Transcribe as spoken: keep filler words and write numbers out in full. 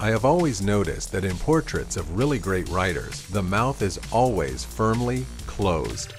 I have always noticed that in portraits of really great writers, the mouth is always firmly closed.